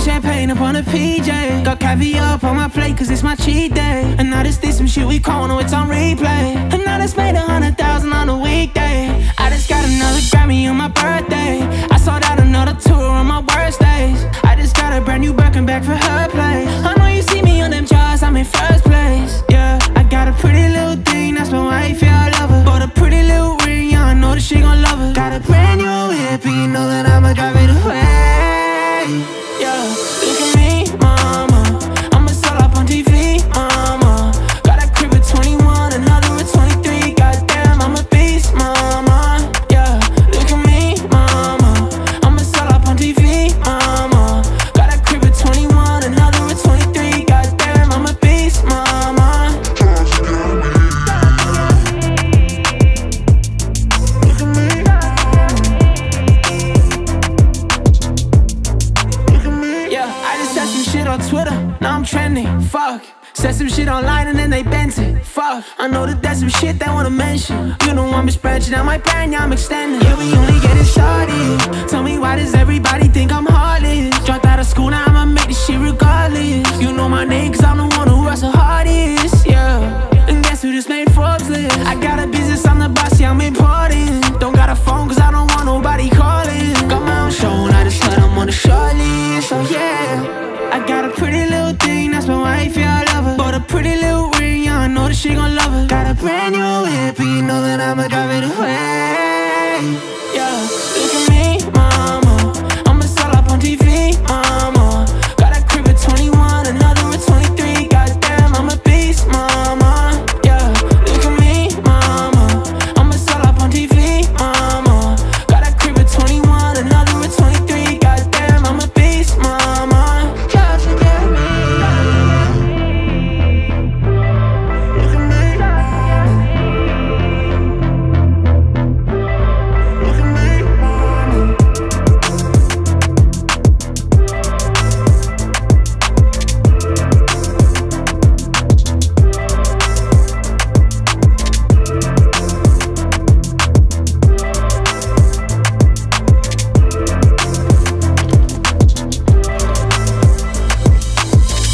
pouring champagne up on a PJ. Got caviar up on my plate cause it's my cheat day. And now this some shit we call, no it's on replay. And now that's made 100,000 on a weekday. I just got another Grammy on my birthday. I sold out another tour on my worst days. I just got a brand new Birkenback for her place. I know you see me on them charts, I'm in first place. Yeah, I got a pretty little thing, that's my wife, yeah, I love her. Bought a pretty little ring, yeah, I know that she gon' love her. Got a brand new hippie, you know that I'ma drive it away. Yeah, look at me, mama, I'm a sell up on TV, mama. Got a crib at 21, another at 23, goddamn, I'm a beast, mama. Yeah, look at me, mama, I'm a sell up on TV, mama. Got a crib at 21, another at 23, goddamn, I'm a beast, mama. Look at me. On Twitter, now I'm trending, fuck. Said some shit online and then they bent it, fuck. I know that that's some shit they wanna mention. You know I'm branching out my brand, yeah, I'm extending. Yeah, we only getting started. Tell me why does everybody think I'm heartless? Dropped out of school, now I'ma make this shit regardless. You know my name cause I'm the one who runs the hardest, yeah. And guess who just made Forbes list? I got a business, I'm the boss, yeah, I'm important. Don't got a phone cause I don't want nobody calling. Got my own show, I just let I'm on the short list, so yeah. I got a pretty little thing, that's my wife, yeah, I love her. Bought a pretty little ring, yeah, I know that she gon' love her. Got a brand new hippie, you know that I'ma drive it away.